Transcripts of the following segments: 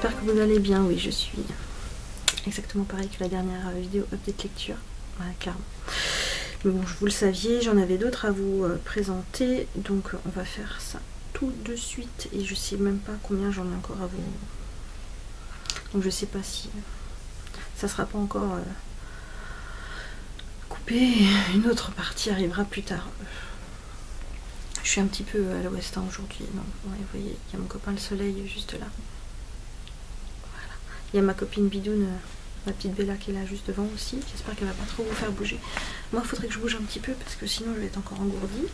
j'espère que vous allez bien. Oui, je suis exactement pareil que la dernière vidéo update lecture, voilà, clairement. Mais bon, vous le saviez, j'en avais d'autres à vous présenter, donc on va faire ça tout de suite. Et je sais même pas combien j'en ai encore à vous, donc je sais pas si ça sera pas encore coupé, une autre partie arrivera plus tard. Je suis un petit peu à l'ouest hein, aujourd'hui. Ouais, vous voyez, il y a mon copain le soleil juste là. Voilà. Il y a ma copine Bidoune, ma petite Bella qui est là juste devant aussi. J'espère qu'elle va pas trop vous faire bouger. Moi, il faudrait que je bouge un petit peu parce que sinon je vais être encore engourdie.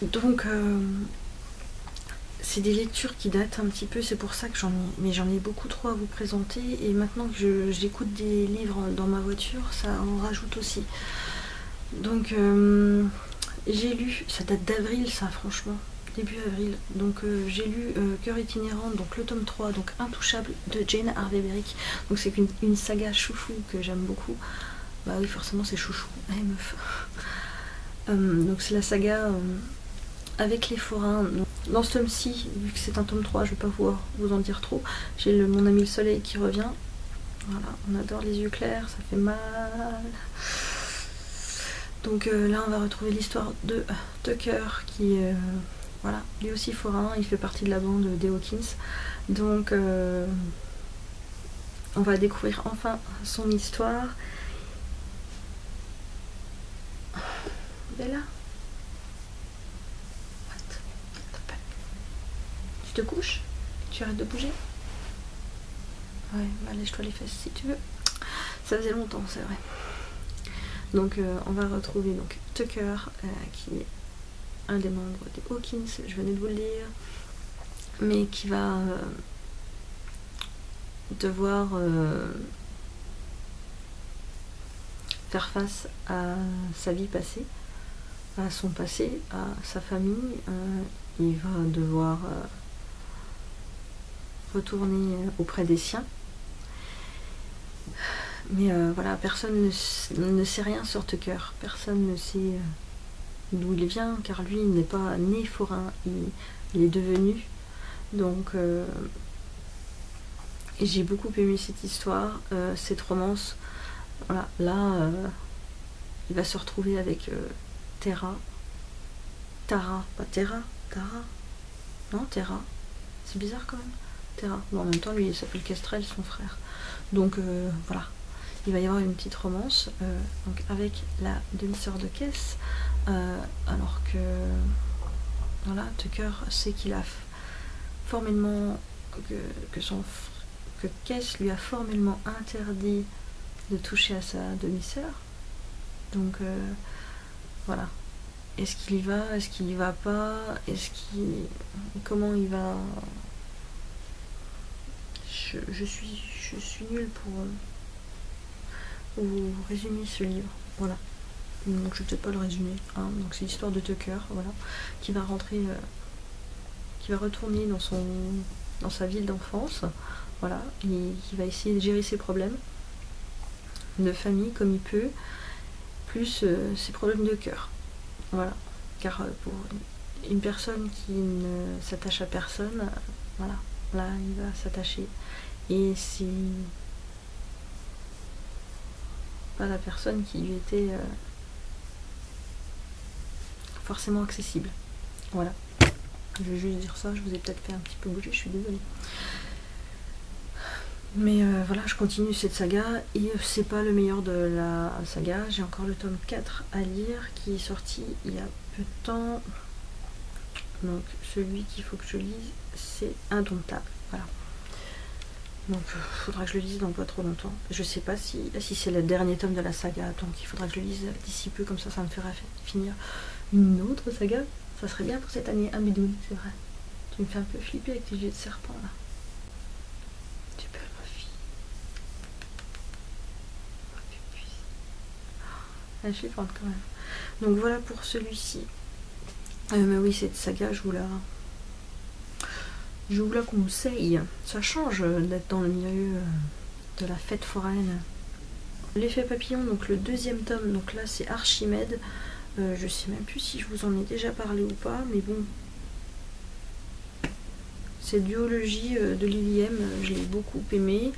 Donc, c'est des lectures qui datent un petit peu. C'est pour ça que j'en ai beaucoup trop à vous présenter. Et maintenant que j'écoute des livres dans ma voiture, ça en rajoute aussi. Donc j'ai lu, ça date d'avril ça franchement, début avril, donc j'ai lu Cœur itinérant, donc le tome 3, donc Intouchable de Jane Harvey Berrick. Donc c'est une saga chouchou que j'aime beaucoup, bah oui forcément c'est chouchou, hey, meuf. Donc c'est la saga avec les forains. Dans ce tome-ci, vu que c'est un tome 3, je vais pas pouvoir vous en dire trop, j'ai mon ami le soleil qui revient, voilà, on adore les yeux clairs, ça fait mal. Donc là on va retrouver l'histoire de Tucker qui voilà, lui aussi forain, il fait partie de la bande des Hawkins. Donc on va découvrir enfin son histoire. Bella, what? Tu te couches? Tu arrêtes de bouger? Ouais, bah lèche-toi les fesses si tu veux. Ça faisait longtemps, c'est vrai. Donc on va retrouver donc Tucker qui est un des membres des Hawkins, je venais de vous le dire, mais qui va devoir faire face à sa vie passée, à son passé, à sa famille. Il va devoir retourner auprès des siens. Mais voilà, personne ne sait rien sur Tucker, personne ne sait d'où il vient, car lui il n'est pas né forain, il est devenu. Donc j'ai beaucoup aimé cette histoire, cette romance. Voilà, là il va se retrouver avec Terra, c'est bizarre quand même, Terra. Bon, en même temps lui il s'appelle Kestrel, son frère. Donc voilà. Il va y avoir une petite romance donc avec la demi-sœur de Caisse, alors que voilà, Tucker sait qu'il a formellement que Caisse lui a formellement interdit de toucher à sa demi-sœur. Donc voilà, est-ce qu'il y va, est-ce qu'il y va pas, comment il va? Je suis nulle pour vous résumer ce livre, voilà, donc je vais peut-être pas le résumer, hein. Donc c'est l'histoire de Tucker, voilà, qui va rentrer, qui va retourner dans sa ville d'enfance, voilà, et qui va essayer de gérer ses problèmes de famille comme il peut, plus ses problèmes de cœur, voilà, car pour une personne qui ne s'attache à personne, voilà, là il va s'attacher, et si pas la personne qui lui était forcément accessible. Voilà. Je vais juste dire ça, je vous ai peut-être fait un petit peu bouger, je suis désolée. Mais voilà, je continue cette saga et c'est pas le meilleur de la saga. J'ai encore le tome 4 à lire qui est sorti il y a peu de temps. Donc celui qu'il faut que je lise, c'est Indomptable. Voilà. Donc il faudra que je le lise dans pas trop longtemps. Je sais pas si c'est le dernier tome de la saga, donc il faudra que je le lise d'ici peu, comme ça ça me fera finir une autre saga. Ça serait bien pour cette année, un bidouille, c'est vrai. Tu me fais un peu flipper avec tes yeux de serpent là. Tu peux ma fille. Elle est flippante quand même. Donc voilà pour celui-ci. Mais oui, cette saga, je vous la conseille, ça change d'être dans le milieu de la fête foraine. L'effet papillon, donc le deuxième tome, donc là c'est Archimède. Je sais même plus si je vous en ai déjà parlé ou pas, mais bon, cette duologie de Lily M, je l'ai beaucoup aimée.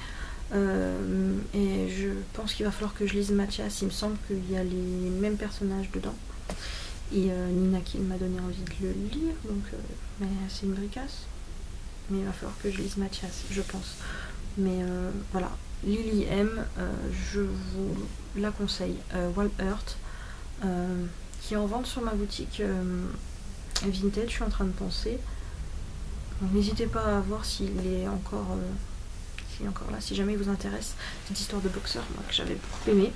Et je pense qu'il va falloir que je lise Mathias, il me semble qu'il y a les mêmes personnages dedans. Et Nina qui m'a donné envie de le lire, donc mais c'est une bricasse. Mais il va falloir que je lise Mathias, je pense. Mais voilà, Lily M, je vous la conseille. Wall-Earth, qui est en vente sur ma boutique Vinted, je suis en train de penser. N'hésitez pas à voir s'il est encore là, si jamais il vous intéresse. Cette histoire de boxeur, moi, que j'avais beaucoup aimé.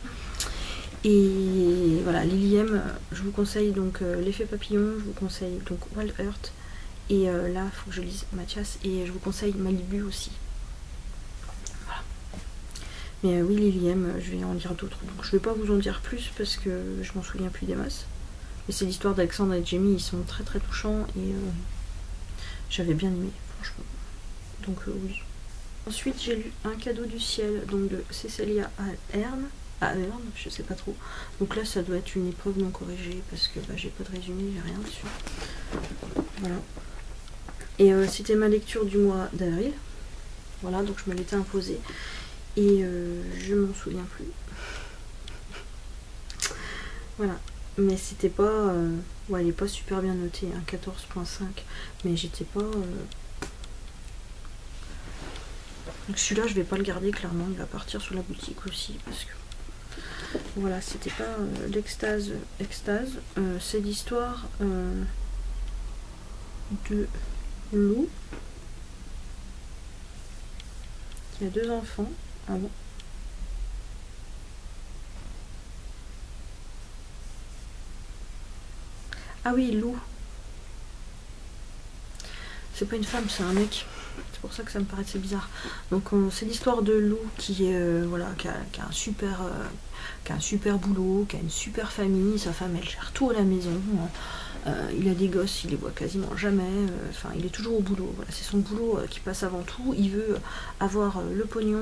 Et voilà, Lily M, je vous conseille donc l'effet papillon, je vous conseille donc Wall-Earth. Et là, il faut que je lise Mathias. Et je vous conseille Malibu aussi. Voilà. Mais oui, Lily M, je vais en lire d'autres. Donc je ne vais pas vous en dire plus parce que je m'en souviens plus des masses. Mais c'est l'histoire d'Alexandre et Jamie. Ils sont très très touchants. Et j'avais bien aimé, franchement. Donc oui. Ensuite, j'ai lu Un cadeau du ciel, donc de Cécelia Ahern. Je sais pas trop. Donc là, ça doit être une épreuve non corrigée parce que bah, j'ai pas de résumé, j'ai rien dessus. Voilà. Et c'était ma lecture du mois d'avril. Voilà, donc je me l'étais imposée. Et je m'en souviens plus. Voilà. Mais c'était pas... ouais, elle est pas super bien notée, hein, 14.5. Mais j'étais pas... Donc celui-là, je vais pas le garder, clairement. Il va partir sur la boutique aussi, parce que... Voilà, c'était pas l'extase. C'est l'histoire... de Lou qui a deux enfants. Ah bon, ah oui, Lou, c'est pas une femme, c'est un mec, c'est pour ça que ça me paraissait bizarre. Donc c'est l'histoire de Lou qui voilà, qui a un super boulot, qui a une super famille, sa femme elle gère tout à la maison, hein. Il a des gosses, il les voit quasiment jamais, enfin il est toujours au boulot, voilà, c'est son boulot qui passe avant tout, il veut avoir le pognon,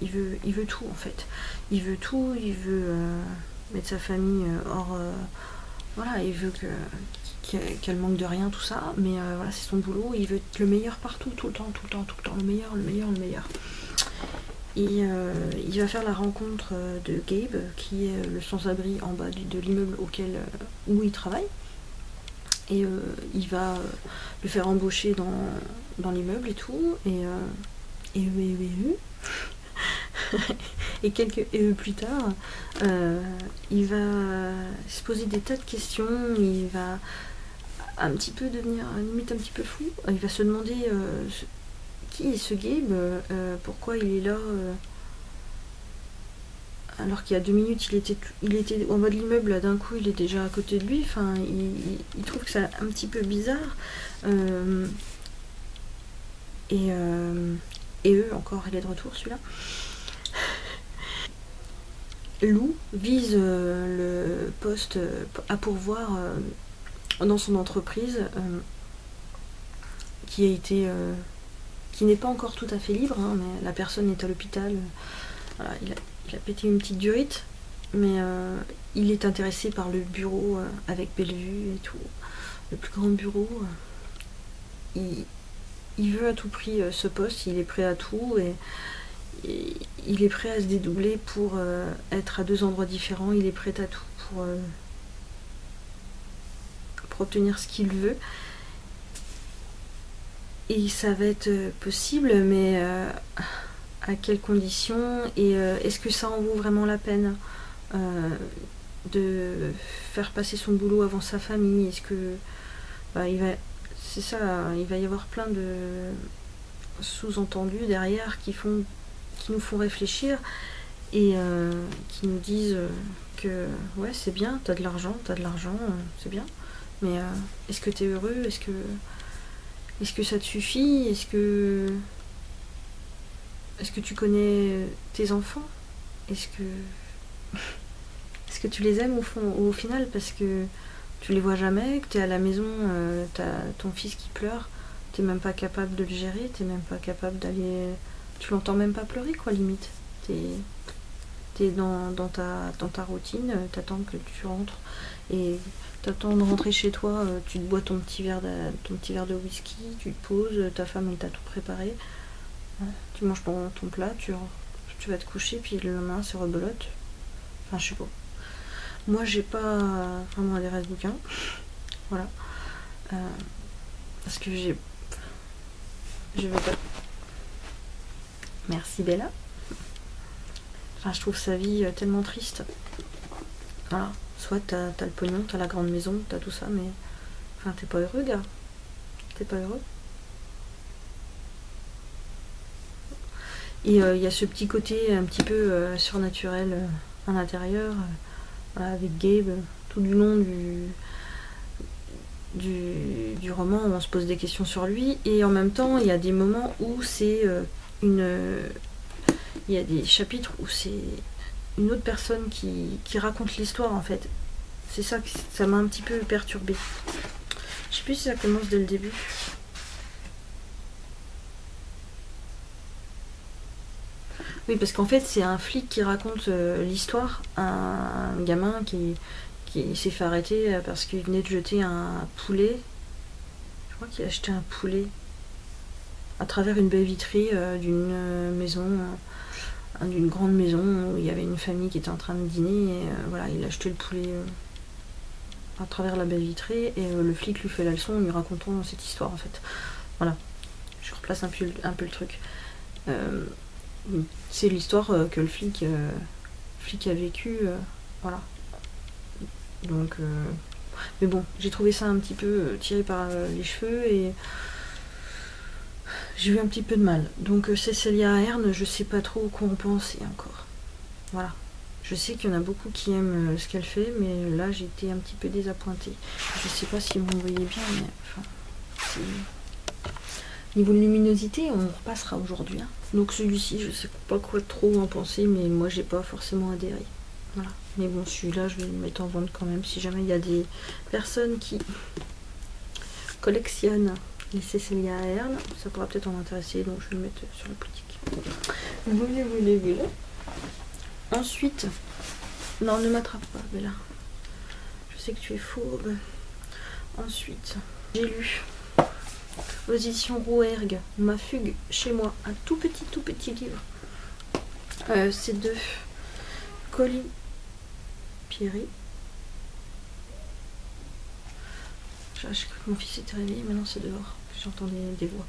il veut tout en fait, il veut tout, il veut mettre sa famille hors, voilà, il veut qu'elle manque de rien, tout ça, mais voilà, c'est son boulot, il veut être le meilleur partout, tout le temps, le meilleur. Et il va faire la rencontre de Gabe, qui est le sans-abri en bas de l'immeuble auquel où il travaille. Et il va le faire embaucher dans l'immeuble et tout, et quelques plus tard, il va se poser des tas de questions, il va un petit peu devenir limite un petit peu fou, il va se demander qui est ce Gabe, pourquoi il est là, alors qu'il y a 2 minutes il était en bas de l'immeuble, d'un coup il est déjà à côté de lui, enfin il trouve que c'est un petit peu bizarre, et eux encore, il est de retour celui-là. Lou vise le poste à pourvoir dans son entreprise, qui a été qui n'est pas encore tout à fait libre, hein, mais la personne est à l'hôpital, voilà, il a pété une petite durite, mais il est intéressé par le bureau avec Bellevue et tout, le plus grand bureau. Il veut à tout prix ce poste, il est prêt à tout, et il est prêt à se dédoubler pour être à 2 endroits différents, il est prêt à tout pour obtenir ce qu'il veut. Et ça va être possible, mais... à quelles conditions, et est-ce que ça en vaut vraiment la peine de faire passer son boulot avant sa famille? Est-ce que bah, c'est ça, il va y avoir plein de sous-entendus derrière qui nous font réfléchir, et qui nous disent que ouais, c'est bien, t'as de l'argent, c'est bien, mais est-ce que t'es heureux, est-ce que ça te suffit, est-ce que tu connais tes enfants? Est-ce que tu les aimes au final? Parce que tu les vois jamais, que tu es à la maison, tu as ton fils qui pleure, tu n'es même pas capable de le gérer, tu n'es même pas capable d'aller... Tu l'entends même pas pleurer, quoi, limite. t'es dans ta routine, t'attends que tu rentres et t'attends de rentrer chez toi, tu te bois ton petit verre de whisky, tu te poses, ta femme elle t'a tout préparé, tu manges ton plat, tu vas te coucher, puis le lendemain c'est rebelote. Enfin je sais pas. Moi j'ai pas vraiment des restes bouquins. Voilà. Parce que j'ai. Je veux pas. Merci Bella. Enfin, je trouve sa vie tellement triste. Voilà. Soit t'as le pognon, t'as la grande maison, t'as tout ça, mais... Enfin, t'es pas heureux, gars. T'es pas heureux. Et il y a ce petit côté un petit peu surnaturel à l'intérieur, voilà, avec Gabe, tout du long du roman où on se pose des questions sur lui. Et en même temps, il y a des moments où c'est il y a des chapitres où c'est une autre personne qui raconte l'histoire en fait. C'est ça que ça m'a un petit peu perturbée. Je sais plus si ça commence dès le début. Oui, parce qu'en fait c'est un flic qui raconte l'histoire à un gamin qui s'est fait arrêter parce qu'il venait de jeter un poulet. Je crois qu'il a jeté un poulet à travers une baie vitrée d'une maison, d'une grande maison où il y avait une famille qui était en train de dîner et voilà, il a jeté le poulet à travers la baie vitrée et le flic lui fait la leçon en lui racontant cette histoire en fait. Voilà, je replace un peu le truc. C'est l'histoire que le flic a vécu, voilà. Donc, mais bon, j'ai trouvé ça un petit peu tiré par les cheveux et j'ai eu un petit peu de mal. Donc Cécelia Ahern, je sais pas trop quoi en penser encore. Voilà. Je sais qu'il y en a beaucoup qui aiment ce qu'elle fait, mais là j'ai été un petit peu désappointée. Je sais pas si vous me voyez bien, mais enfin... Niveau luminosité, on repassera aujourd'hui. Hein. Donc celui-ci, je sais pas quoi trop en penser, mais moi j'ai pas forcément adhéré. Voilà. Mais bon, celui-là, je vais le mettre en vente quand même, si jamais il y a des personnes qui collectionnent les Cécelia Ahern, ça pourra peut-être en intéresser, donc je vais le mettre sur la boutique. Vous voulez. Ensuite, non, ne m'attrape pas, Bella. Je sais que tu es fourbe. Ensuite, j'ai lu aux éditions Rouergue, Ma fugue chez moi, un tout petit livre. C'est de Colis Pierry. J'ai cru que mon fils était réveillé, maintenant c'est dehors. J'entendais des voix.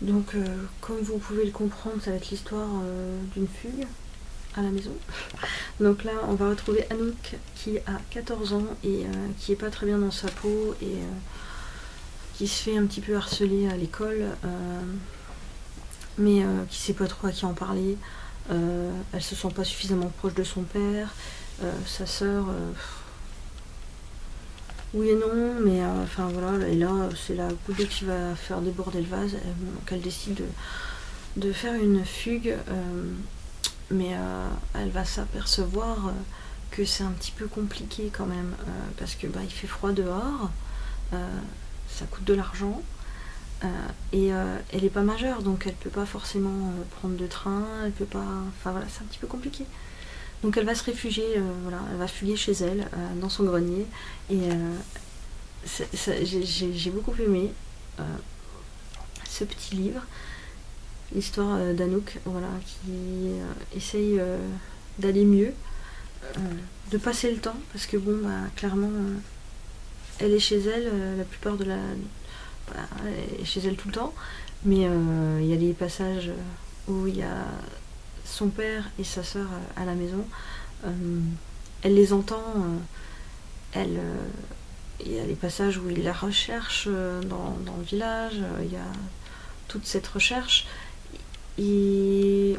Donc, comme vous pouvez le comprendre, ça va être l'histoire d'une fugue à la maison. Donc là, on va retrouver Anouk qui a 14 ans et qui est pas très bien dans sa peau et qui se fait un petit peu harceler à l'école, mais qui sait pas trop à qui en parler. Elle se sent pas suffisamment proche de son père, sa sœur... Oui et non, mais enfin voilà, et là c'est la poupée qui va faire déborder le vase, donc elle décide de faire une fugue, mais elle va s'apercevoir que c'est un petit peu compliqué quand même, parce que bah, il fait froid dehors, ça coûte de l'argent, et elle est pas majeure, donc elle peut pas forcément prendre de train, elle peut pas, enfin voilà, c'est un petit peu compliqué. Donc elle va se réfugier, voilà, elle va fuguer chez elle, dans son grenier. Et j'ai beaucoup aimé ce petit livre, l'histoire d'Anouk, voilà, qui essaye d'aller mieux, de passer le temps, parce que bon, bah, clairement, elle est chez elle, la plupart de la... Bah, elle est chez elle tout le temps, mais il y a des passages où il y a... son père et sa sœur à la maison, elle les entend, il y a les passages où il la recherche dans le village, il y a toute cette recherche, et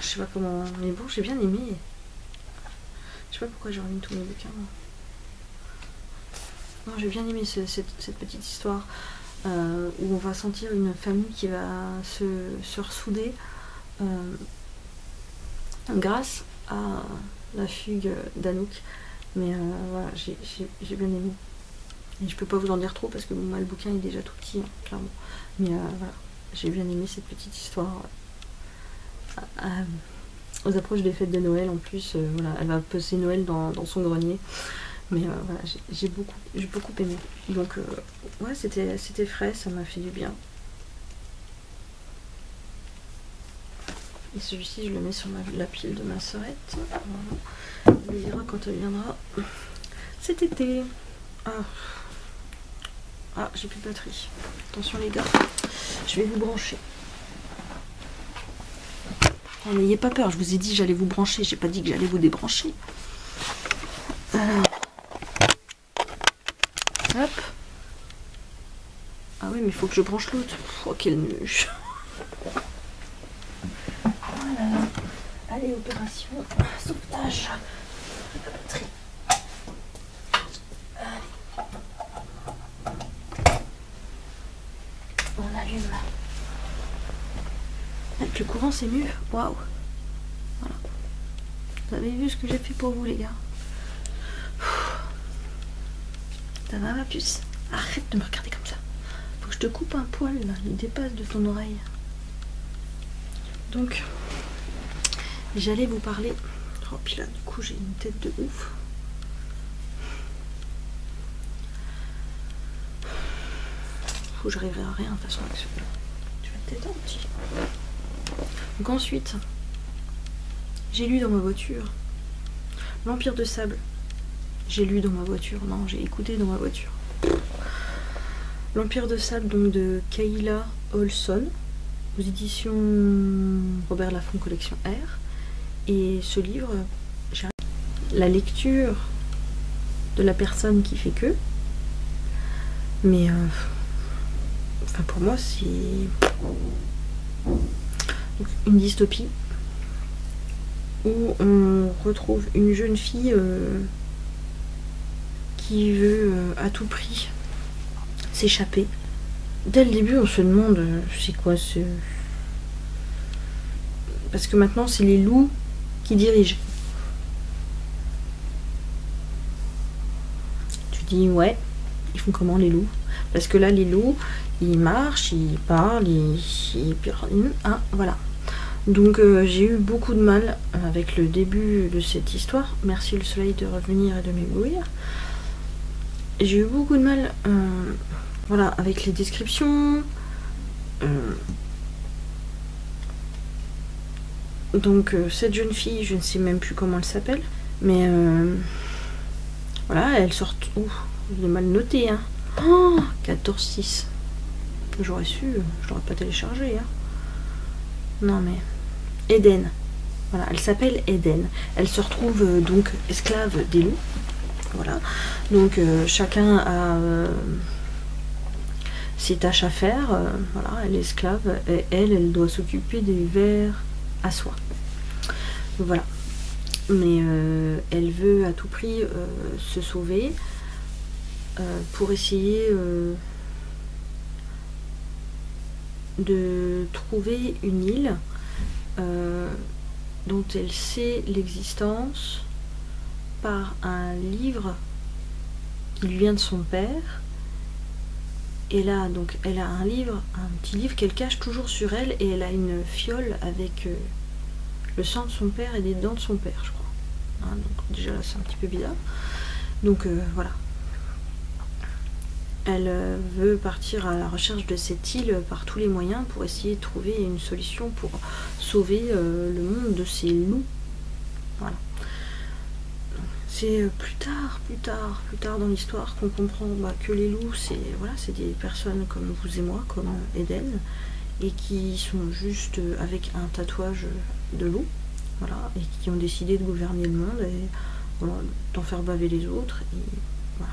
je sais pas comment, mais bon, j'ai bien aimé, je sais pas pourquoi j'ai remis tous mes bouquins, non, j'ai bien aimé cette petite histoire, où on va sentir une famille qui va se ressouder grâce à la fugue d'Anouk. Mais voilà, j'ai bien aimé. Et je peux pas vous en dire trop parce que moi, le bouquin est déjà tout petit, hein, clairement. Mais voilà, j'ai bien aimé cette petite histoire aux approches des fêtes de Noël en plus. Voilà, elle va passer Noël dans son grenier. Mais voilà, j'ai beaucoup aimé. Donc ouais, c'était frais, ça m'a fait du bien. Et celui-ci, je le mets sur la pile de ma sœurette. Voilà. Elle me dira quand elle viendra cet été. Ah, j'ai plus de batterie. Attention les gars, je vais vous brancher. Oh, n'ayez pas peur, je vous ai dit j'allais vous brancher, j'ai pas dit que j'allais vous débrancher. Alors. Hop. Ah oui, mais il faut que je branche l'autre. Oh, quelle nuche. Voilà. Allez, opération sauvetage. La batterie. Allez. On allume. Avec le courant, c'est mieux. Waouh. Voilà. Vous avez vu ce que j'ai fait pour vous, les gars. Ça va ma puce? Arrête de me regarder comme ça. Faut que je te coupe un poil là, il dépasse de ton oreille. Donc, j'allais vous parler. Oh puis là, du coup, j'ai une tête de ouf. Faut que j'arriverai à rien de toute façon avec celui-là. Tu vas te détendre, petit. Donc ensuite, j'ai lu dans ma voiture L'empire de sable. J'ai lu dans ma voiture, non, j'ai écouté dans ma voiture. L'empire de sable, donc de Kayla Olson, aux éditions Robert Laffont, Collection R. Et ce livre, la lecture de la personne qui fait que. Mais, enfin pour moi, c'est une dystopie où on retrouve une jeune fille. Qui veut à tout prix s'échapper. Dès le début, on se demande c'est quoi ce... Parce que maintenant, c'est les loups qui dirigent. Tu dis, ouais, ils font comment les loups? Parce que là, les loups, ils marchent, ils parlent, ils... Ah, voilà. Donc, j'ai eu beaucoup de mal avec le début de cette histoire. Merci le soleil de revenir et de m'éblouir. J'ai eu beaucoup de mal voilà, avec les descriptions. Donc cette jeune fille, je ne sais même plus comment elle s'appelle. Mais voilà, elle sort... Ouh, il est mal noté. Hein. Oh, 14,6. J'aurais su, je l'aurais pas téléchargé. Hein. Non mais... Eden. Voilà, elle s'appelle Eden. Elle se retrouve donc esclave des loups. Voilà, donc chacun a ses tâches à faire, voilà, elle est esclave, et elle doit s'occuper des vers à soie. Voilà, mais elle veut à tout prix se sauver pour essayer de trouver une île dont elle sait l'existence, par un livre qui lui vient de son père. Et là donc elle a un livre, un petit livre qu'elle cache toujours sur elle, et elle a une fiole avec le sang de son père et des dents de son père, je crois, hein, donc déjà là c'est un petit peu bizarre. Donc voilà, elle veut partir à la recherche de cette île par tous les moyens pour essayer de trouver une solution pour sauver le monde de ces loups. Voilà. C'est plus tard dans l'histoire qu'on comprend que les loups, c'est voilà, c'est des personnes comme vous et moi, comme Eden, et qui sont juste avec un tatouage de loup, voilà, et qui ont décidé de gouverner le monde et voilà, d'en faire baver les autres, et voilà.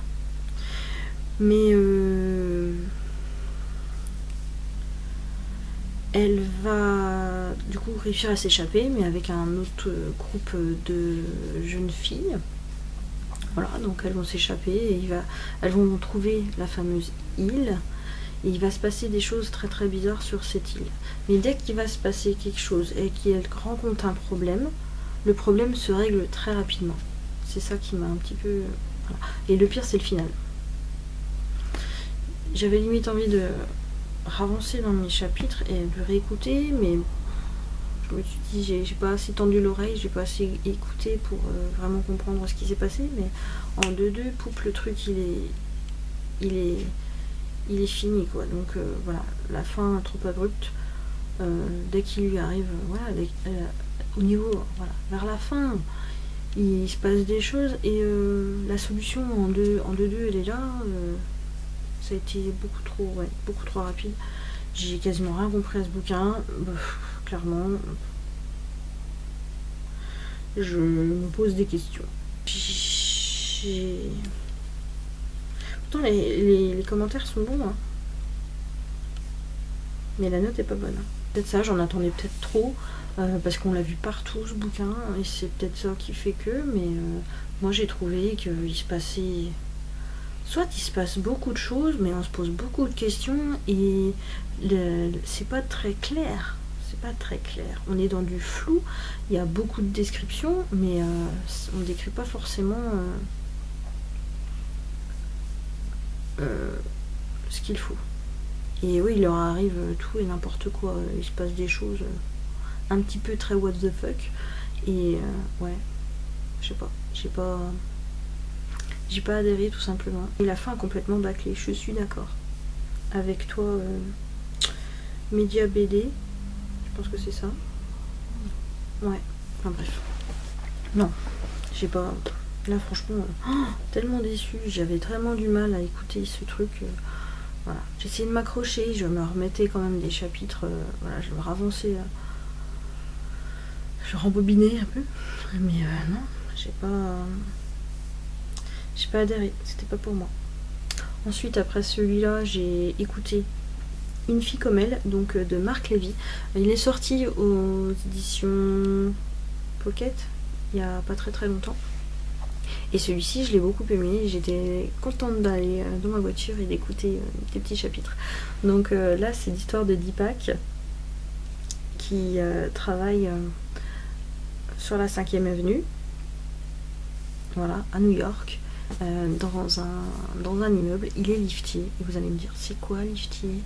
Mais elle va du coup réussir à s'échapper, mais avec un autre groupe de jeunes filles. Voilà, donc elles vont s'échapper et elles vont trouver la fameuse île. Et il va se passer des choses très très bizarres sur cette île. Mais dès qu'il va se passer quelque chose et qu'elle rencontre un problème, le problème se règle très rapidement. C'est ça qui m'a un petit peu... Voilà. Et le pire, c'est le final. J'avais limite envie de avancer dans mes chapitres et de réécouter, mais je me suis dit, j'ai pas assez tendu l'oreille, j'ai pas assez écouté pour vraiment comprendre ce qui s'est passé, mais en 2-2, poupe, le truc il est fini, quoi. Donc voilà, la fin trop abrupte, dès qu'il lui arrive, voilà, au niveau, voilà, vers la fin, il se passe des choses, et la solution en 2-2, elle est là, ça a été beaucoup trop rapide. J'ai quasiment rien compris à ce bouquin, clairement. Je me pose des questions. Pourtant les commentaires sont bons, hein. Mais la note est pas bonne. Hein. Peut-être ça, j'en attendais peut-être trop, parce qu'on l'a vu partout ce bouquin, et c'est peut-être ça qui fait que, mais moi j'ai trouvé qu'il se passait... Soit il se passe beaucoup de choses, mais on se pose beaucoup de questions et c'est pas très clair. C'est pas très clair. On est dans du flou, il y a beaucoup de descriptions, mais on décrit pas forcément ce qu'il faut. Et oui, il leur arrive tout et n'importe quoi. Il se passe des choses un petit peu très what the fuck. Et ouais, je sais pas. J'ai pas adhéré tout simplement. Et la fin est complètement bâclée, je suis d'accord. Avec toi, Média BD, je pense que c'est ça. Ouais, enfin bref. Non, j'ai pas... Là franchement, tellement déçue, j'avais vraiment du mal à écouter ce truc. Voilà, j'essayais de m'accrocher, je me remettais quand même des chapitres, voilà, je me ravançais. Je rembobinais un peu, mais non, j'ai pas... J'ai pas adhéré, c'était pas pour moi. Ensuite, après celui-là, j'ai écouté Une fille comme elle, donc de Marc Lévy. Il est sorti aux éditions Pocket il y a pas très longtemps. Et celui-ci, je l'ai beaucoup aimé. J'étais contente d'aller dans ma voiture et d'écouter des petits chapitres. Donc là, c'est l'histoire de Deepak qui travaille sur la 5e avenue, voilà, à New York. Dans un immeuble, il est liftier. Et vous allez me dire, c'est quoi liftier?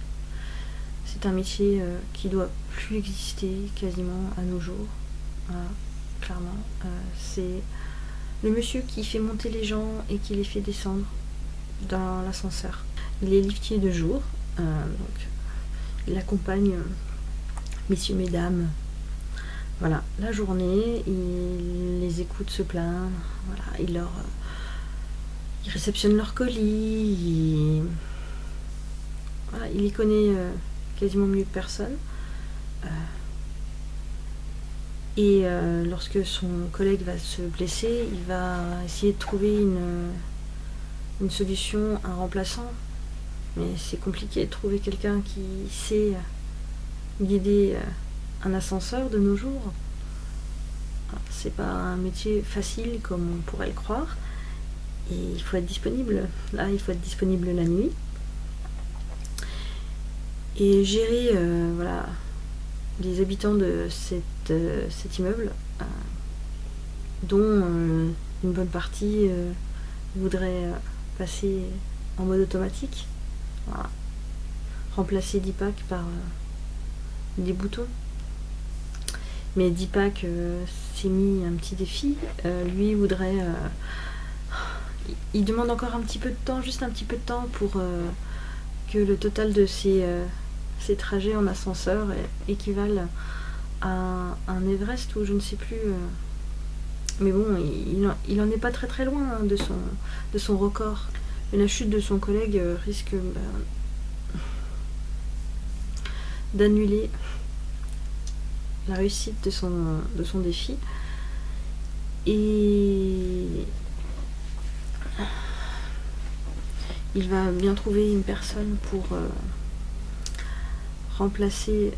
C'est un métier qui doit plus exister quasiment à nos jours, voilà, clairement. C'est le monsieur qui fait monter les gens et qui les fait descendre dans l'ascenseur. Il est liftier de jour, donc il accompagne messieurs, mesdames, voilà, la journée. Il les écoute se plaindre, voilà, il réceptionne leurs colis, voilà, il les connaît quasiment mieux que personne. Et lorsque son collègue va se blesser, il va essayer de trouver une solution, un remplaçant. Mais c'est compliqué de trouver quelqu'un qui sait guider un ascenseur de nos jours. C'est pas un métier facile comme on pourrait le croire. Et il faut être disponible, là il faut être disponible la nuit. Et gérer voilà, les habitants de cet immeuble, dont une bonne partie voudrait passer en mode automatique. Voilà. Remplacer Deepak par des boutons. Mais Deepak s'est mis un petit défi, lui voudrait... Il demande encore un petit peu de temps, juste un petit peu de temps pour que le total de ses trajets en ascenseur équivale à un Everest ou je ne sais plus. Mais bon, il en est pas très loin, hein, de son record. Et la chute de son collègue risque d'annuler la réussite de son défi. Et... Il va bien trouver une personne pour remplacer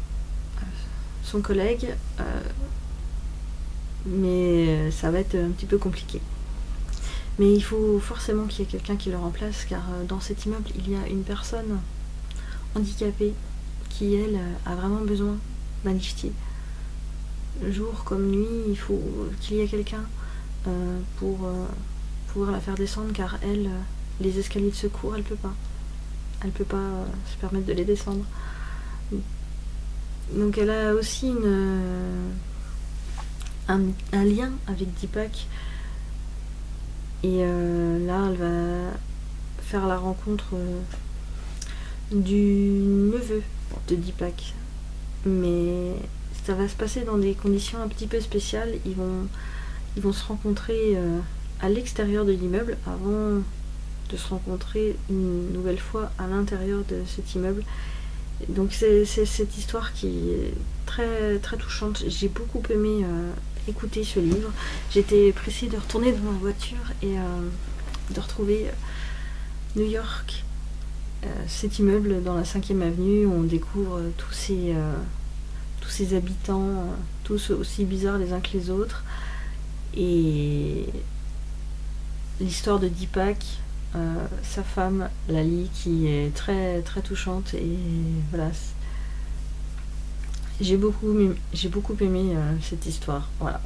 son collègue, mais ça va être un petit peu compliqué. Mais il faut forcément qu'il y ait quelqu'un qui le remplace, car dans cet immeuble, il y a une personne handicapée qui, elle, a vraiment besoin d'un liftier. Jour comme nuit, il faut qu'il y ait quelqu'un pour pouvoir la faire descendre, car elle... Les escaliers de secours, elle peut pas se permettre de les descendre. Donc elle a aussi un lien avec Deepak. Et là, elle va faire la rencontre du neveu de Deepak. Mais ça va se passer dans des conditions un petit peu spéciales. Ils vont se rencontrer à l'extérieur de l'immeuble avant de se rencontrer une nouvelle fois à l'intérieur de cet immeuble. Donc c'est cette histoire qui est très très touchante. J'ai beaucoup aimé écouter ce livre. J'étais pressée de retourner dans ma voiture et de retrouver New York, cet immeuble dans la 5e avenue où on découvre tous ces habitants, tous aussi bizarres les uns que les autres. Et l'histoire de Deepak, sa femme, Lali, qui est très très touchante, et voilà, j'ai beaucoup aimé cette histoire, voilà.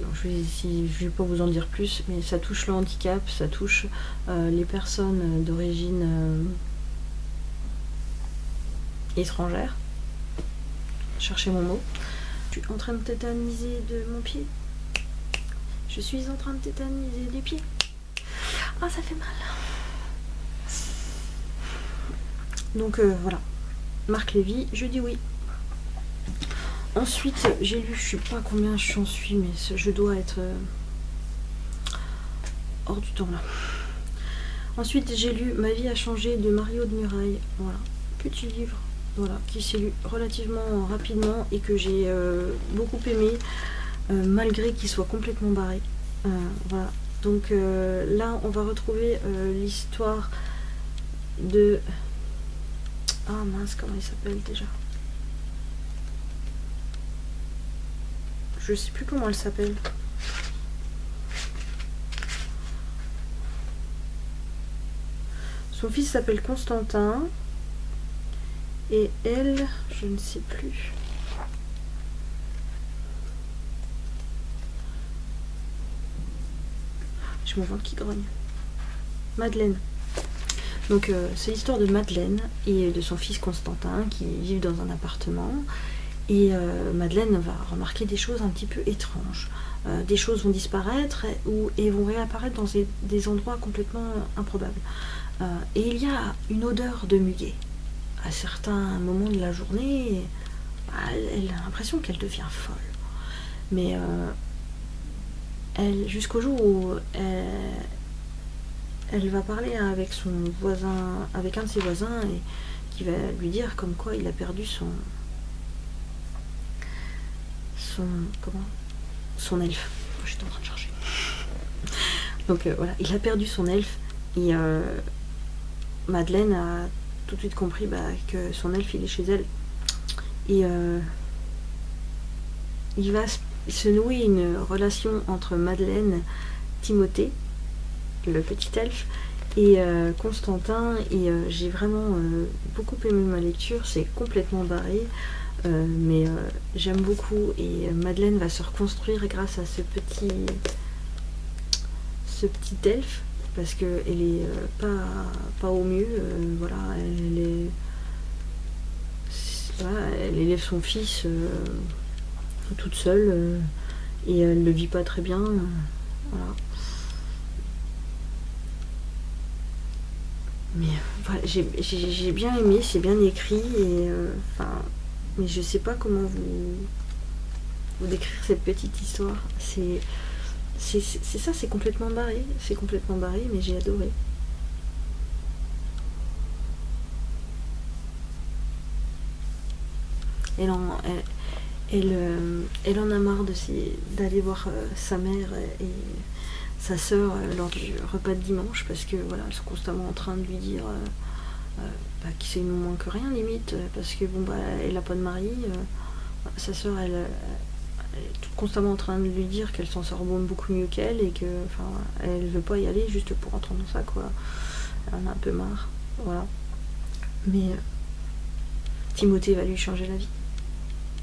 Donc, je vais pas vous en dire plus, mais ça touche le handicap, ça touche les personnes d'origine étrangère. Cherchez mon mot. Je suis en train de tétaniser de mon pied. Je suis en train de tétaniser du pied. Ah, ça fait mal. Donc voilà. Marc Lévy, je dis oui. Ensuite, j'ai lu, je sais pas combien j'en suis, mais je dois être hors du temps là. Ensuite, j'ai lu Ma vie à changé de Marie Aude Murail. Voilà, petit livre, voilà, qui s'est lu relativement rapidement et que j'ai beaucoup aimé, malgré qu'il soit complètement barré. Voilà. Donc là, on va retrouver l'histoire de... Ah mince, comment il s'appelle déjà? Je sais plus comment elle s'appelle. Son fils s'appelle Constantin. Et elle, je ne sais plus. Mon ventre qui grogne. Madeleine. Donc c'est l'histoire de Madeleine et de son fils Constantin qui vivent dans un appartement, et Madeleine va remarquer des choses un petit peu étranges. Des choses vont disparaître et vont réapparaître dans des endroits complètement improbables. Et il y a une odeur de muguet. À certains moments de la journée, elle a l'impression qu'elle devient folle. Mais jusqu'au jour où elle va parler avec son voisin, avec un de ses voisins, et qui va lui dire comme quoi il a perdu son elfe. Je suis en train de chercher. Donc voilà, il a perdu son elfe, et Madeleine a tout de suite compris que son elfe il est chez elle, et il va se nouer une relation entre Madeleine, Timothée, le petit elfe, et Constantin, et j'ai vraiment beaucoup aimé ma lecture. C'est complètement barré, mais j'aime beaucoup, et Madeleine va se reconstruire grâce à ce petit elfe, parce qu'elle est pas au mieux, voilà, elle élève son fils toute seule, et elle ne vit pas très bien, voilà. Mais voilà, j'ai bien aimé, c'est bien écrit, et mais je sais pas comment vous décrire cette petite histoire. C'est ça, c'est complètement barré, mais j'ai adoré. Elle en a marre d'aller voir sa mère et sa sœur lors du repas de dimanche, parce que voilà, elles sont constamment en train de lui dire que c'est moins que rien limite, parce que bon, elle n'a pas de mari, sa sœur elle est constamment en train de lui dire qu'elle s'en sort beaucoup mieux qu'elle, et que elle veut pas y aller juste pour entendre ça, quoi. Elle en a un peu marre, voilà. Mais Timothée va lui changer la vie,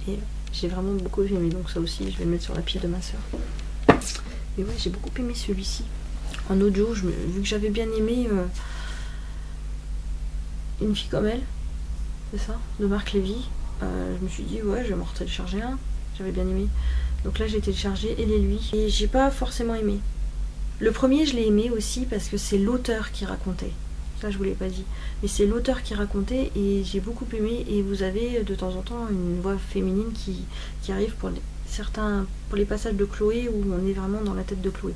et j'ai vraiment beaucoup aimé, donc ça aussi je vais le mettre sur la pile de ma soeur. Mais ouais, j'ai beaucoup aimé celui-ci. En audio, vu que j'avais bien aimé Une fille comme elle, c'est ça, de Marc Lévy, je me suis dit ouais je vais m'en télécharger un, j'avais bien aimé. Donc là j'ai téléchargé Elle et lui et j'ai pas forcément aimé. Le premier je l'ai aimé aussi parce que c'est l'auteur qui racontait. Ça je vous l'ai pas dit, mais c'est l'auteur qui racontait et j'ai beaucoup aimé. Et vous avez de temps en temps une voix féminine qui arrive pour certains, pour les passages de Chloé où on est vraiment dans la tête de Chloé.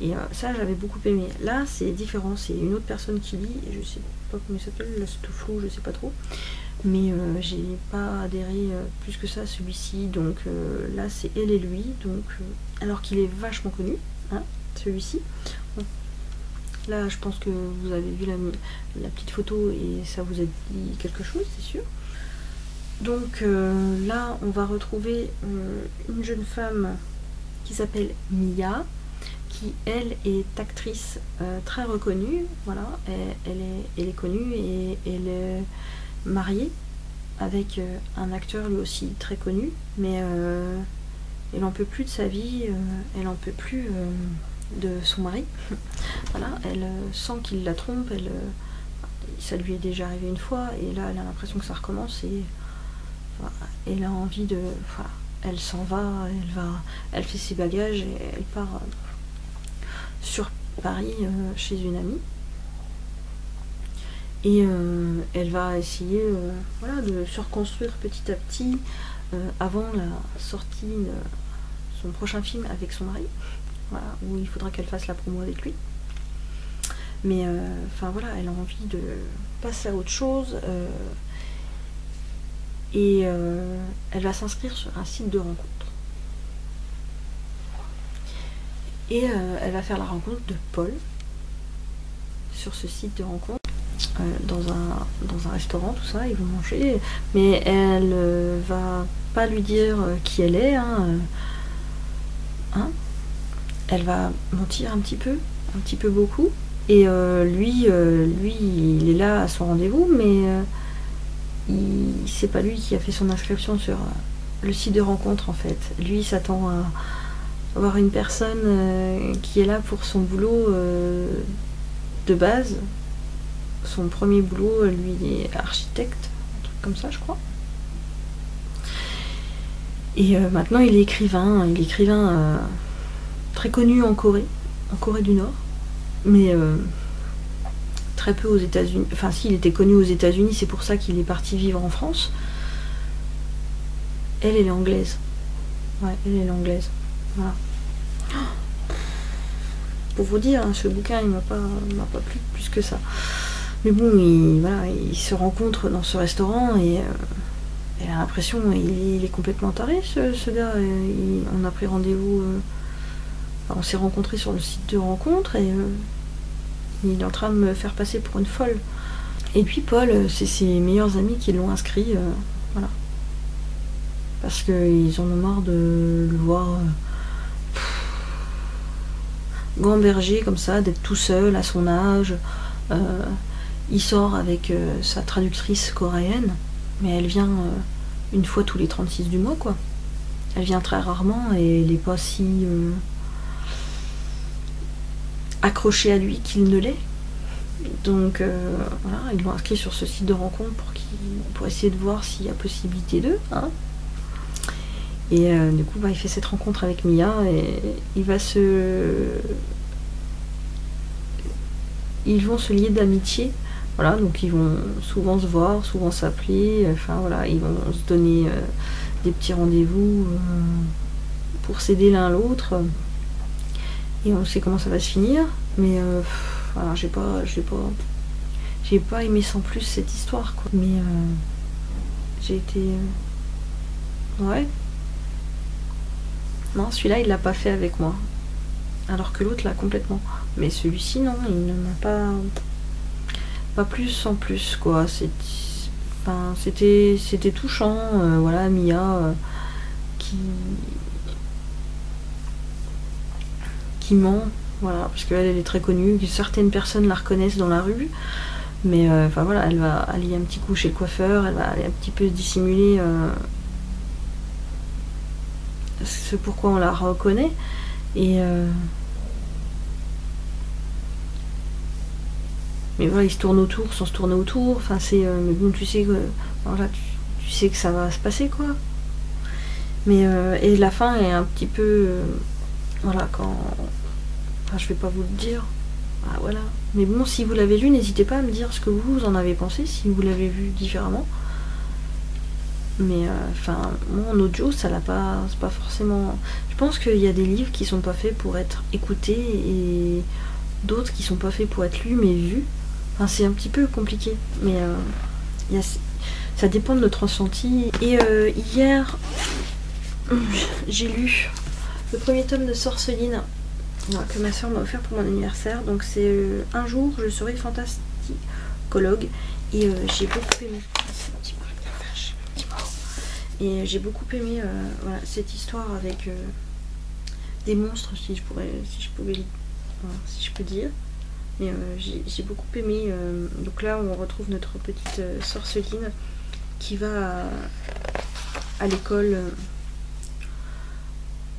Et ça j'avais beaucoup aimé. Là c'est différent, c'est une autre personne qui lit, je sais pas comment il s'appelle, là c'est tout flou, je sais pas trop. Mais j'ai pas adhéré plus que ça à celui-ci, donc là c'est Elle et lui, donc alors qu'il est vachement connu, hein, celui-ci. Bon. Là je pense que vous avez vu la petite photo et ça vous a dit quelque chose, c'est sûr. Donc là on va retrouver une jeune femme qui s'appelle Mia, qui elle est actrice très reconnue, voilà, elle est connue et elle est mariée avec un acteur lui aussi très connu, mais elle en peut plus de sa vie, elle en peut plus de son mari. Voilà, elle sent qu'il la trompe, elle, ça lui est déjà arrivé une fois et là elle a l'impression que ça recommence et voilà, elle a envie de... Voilà, elle s'en va, elle fait ses bagages et elle part sur Paris chez une amie. Et elle va essayer voilà, de se reconstruire petit à petit avant la sortie de son prochain film avec son mari, voilà, où il faudra qu'elle fasse la promo avec lui. Mais enfin voilà, elle a envie de passer à autre chose et elle va s'inscrire sur un site de rencontre. Et elle va faire la rencontre de Paul sur ce site de rencontre. Dans un restaurant, tout ça, ils vont manger, mais elle va pas lui dire qui elle est, hein, elle va mentir un petit peu beaucoup, et lui il est là à son rendez-vous, mais c'est pas lui qui a fait son inscription sur le site de rencontre en fait, lui il s'attend à avoir une personne qui est là pour son boulot de base. Son premier boulot, lui, il est architecte, un truc comme ça, je crois. Et maintenant, il est écrivain. Il est écrivain très connu en Corée du Nord. Mais très peu aux États-Unis. Enfin, s'il était connu aux États-Unis, c'est pour ça qu'il est parti vivre en France. Elle est anglaise. Ouais, elle est anglaise. Voilà. Pour vous dire, hein, ce bouquin, il m'a pas plu plus que ça. Mais bon, voilà, il se rencontre dans ce restaurant et elle a l'impression il est complètement taré ce gars. On a pris rendez-vous, on s'est rencontrés sur le site de rencontre et il est en train de me faire passer pour une folle. Et puis Paul, c'est ses meilleurs amis qui l'ont inscrit, voilà, parce qu'ils en ont marre de le voir gamberger comme ça, d'être tout seul à son âge. Il sort avec sa traductrice coréenne, mais elle vient une fois tous les 36 du mois, quoi. Elle vient très rarement et elle n'est pas si accrochée à lui qu'il ne l'est. Donc voilà, ils l'ont inscrit sur ce site de rencontre pour essayer de voir s'il y a possibilité d'eux. Hein. Et du coup, bah, il fait cette rencontre avec Mia et ils vont se lier d'amitié. Voilà, donc ils vont souvent se voir, souvent s'appeler, enfin voilà, ils vont se donner des petits rendez-vous pour s'aider l'un l'autre. Et on sait comment ça va se finir, mais voilà, j'ai pas aimé sans plus cette histoire, quoi. Mais j'ai été... Ouais. Non, celui-là, il l'a pas fait avec moi. Alors que l'autre l'a complètement. Mais celui-ci, non, il ne m'a pas... Pas plus en plus, quoi. C'était touchant, voilà, Mia qui ment, voilà, parce qu'elle est très connue, que certaines personnes la reconnaissent dans la rue, mais enfin voilà, elle va aller un petit coup chez le coiffeur, elle va aller un petit peu dissimuler ce pourquoi on la reconnaît, et mais voilà, il se tourne autour sans se tourner autour. Enfin, c'est. Mais bon, tu sais que. Voilà, tu tu sais que ça va se passer, quoi. Mais et la fin est un petit peu voilà, quand enfin, je vais pas vous le dire, ah, voilà. Mais bon, si vous l'avez lu, n'hésitez pas à me dire ce que vous en avez pensé, si vous l'avez vu différemment. Mais enfin, moi en audio, ça l'a pas, c'est pas forcément. Je pense qu'il y a des livres qui sont pas faits pour être écoutés et d'autres qui sont pas faits pour être lus mais vus. Enfin, c'est un petit peu compliqué. Mais y a... ça dépend de notre ressenti. Et hier, j'ai lu le premier tome de Sorceline que ma soeur m'a offert pour mon anniversaire. Donc c'est Un jour, je serai fantasticologue. Et j'ai beaucoup aimé. Et j'ai beaucoup aimé voilà, cette histoire avec des monstres, si je peux dire. Mais j'ai beaucoup aimé. Donc là, on retrouve notre petite Sorceline qui va à l'école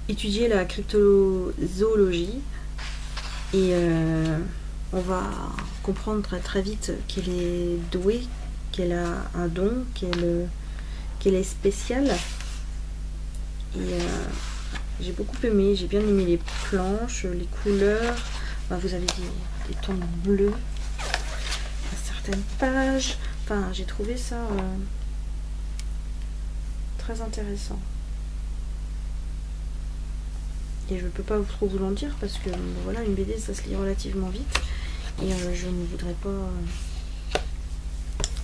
étudier la cryptozoologie. Et on va comprendre très vite qu'elle est douée, qu'elle a un don, qu'elle est spéciale. Et j'ai beaucoup aimé, j'ai bien aimé les planches, les couleurs. Bah, vous avez des tons bleus à certaines pages. Enfin, j'ai trouvé ça très intéressant. Et je ne peux pas trop vous en dire parce que voilà, une BD ça se lit relativement vite. Et je ne voudrais pas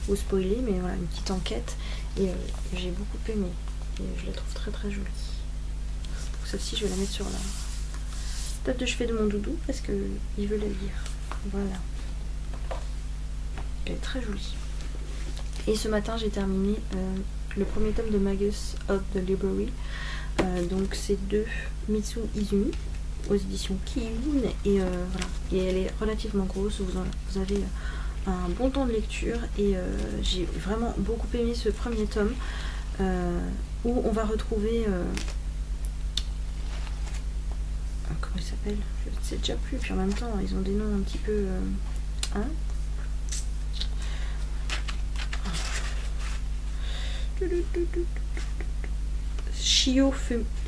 vous spoiler, mais voilà, une petite enquête. Et j'ai beaucoup aimé. Et je la trouve très très jolie. Donc celle-ci, je vais la mettre sur la table de chevet de mon doudou parce qu'il veut la lire. Voilà. Elle est très jolie. Et ce matin, j'ai terminé le premier tome de Magus of the Library. Donc c'est de Mitsu Izumi aux éditions Kiyun. Et voilà. Et elle est relativement grosse. Vous avez un bon temps de lecture et j'ai vraiment beaucoup aimé ce premier tome où on va retrouver comment il s'appelle, je ne sais déjà plus, puis en même temps ils ont des noms un petit peu hein, Shio,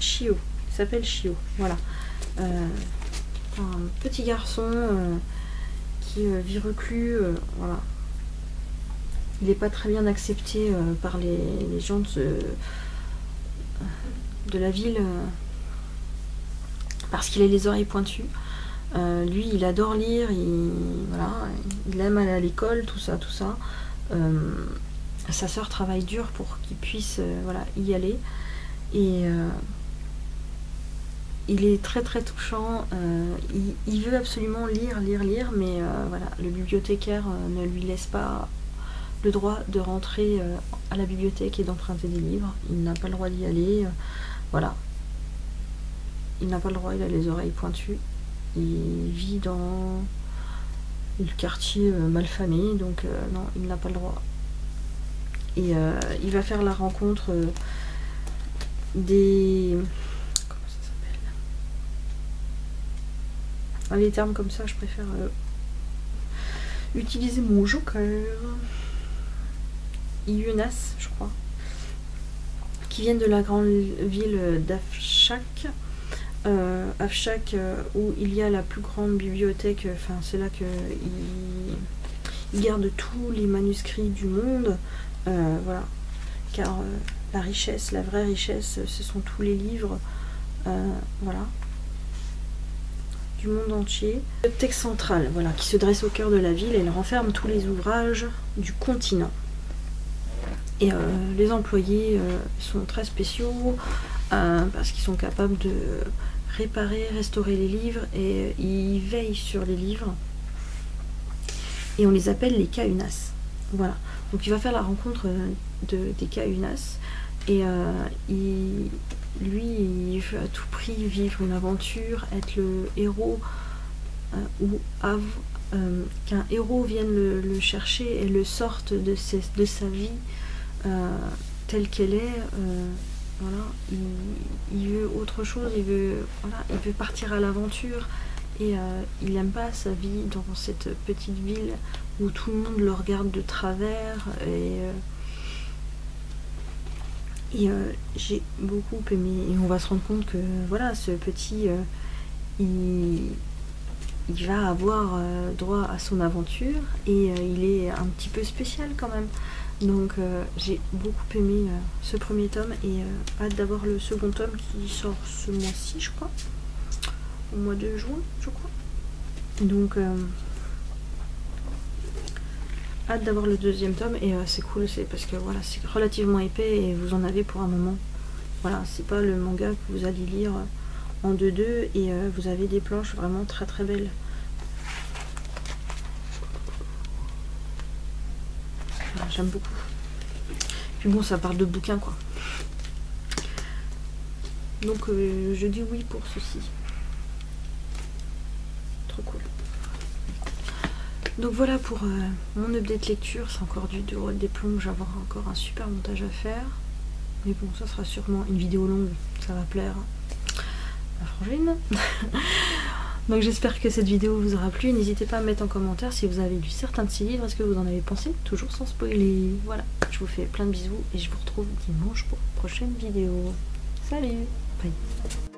il s'appelle Shio, voilà, un petit garçon vit reclus, voilà. Il n'est pas très bien accepté par les gens de la ville parce qu'il a les oreilles pointues. Lui, il adore lire, voilà, il aime aller à l'école, tout ça, tout ça. Sa sœur travaille dur pour qu'il puisse voilà, y aller. Et il est très très touchant, il veut absolument lire, mais voilà, le bibliothécaire ne lui laisse pas le droit de rentrer à la bibliothèque et d'emprunter des livres, il n'a pas le droit d'y aller, voilà. Il n'a pas le droit, il a les oreilles pointues, il vit dans le quartier malfamé, donc non, il n'a pas le droit. Et il va faire la rencontre des... Les termes comme ça, je préfère utiliser mon joker. Yunas, je crois. Qui viennent de la grande ville d'Afshak. Afshak, où il y a la plus grande bibliothèque. Enfin, c'est là qu'ils gardent tous les manuscrits du monde. Voilà. Car la richesse, la vraie richesse, ce sont tous les livres. Voilà. Du monde entier. Le texte central, voilà, qui se dresse au cœur de la ville, elle renferme tous les ouvrages du continent. Et les employés sont très spéciaux parce qu'ils sont capables de réparer, restaurer les livres et ils veillent sur les livres. Et on les appelle les Kaunas. Voilà. Donc il va faire la rencontre des Kaunas et lui, il veut à tout prix vivre une aventure, être le héros, ou qu'un héros vienne le chercher et le sorte de sa vie telle qu'elle est. Voilà, il veut autre chose, voilà, il veut partir à l'aventure et il n'aime pas sa vie dans cette petite ville où tout le monde le regarde de travers et Et j'ai beaucoup aimé, et on va se rendre compte que voilà, ce petit, il va avoir droit à son aventure, et il est un petit peu spécial quand même. Donc j'ai beaucoup aimé ce premier tome, et hâte d'avoir le second tome qui sort ce mois-ci, je crois, au mois de juin, je crois. Donc hâte d'avoir le deuxième tome, et c'est cool, c'est parce que voilà, c'est relativement épais et vous en avez pour un moment. Voilà, c'est pas le manga que vous allez lire en 2-2, et vous avez des planches vraiment très très belles. J'aime beaucoup. Puis bon, ça parle de bouquins, quoi. Donc je dis oui pour ceci. Trop cool. Donc voilà pour mon update lecture. C'est encore du rôle des plombes. J'ai encore un super montage à faire. Mais bon, ça sera sûrement une vidéo longue. Ça va plaire à Frangine. Donc j'espère que cette vidéo vous aura plu. N'hésitez pas à mettre en commentaire si vous avez lu certains de ces livres, est-ce que vous en avez pensé, toujours sans spoiler. Voilà, je vous fais plein de bisous et je vous retrouve dimanche pour une prochaine vidéo. Salut, bye.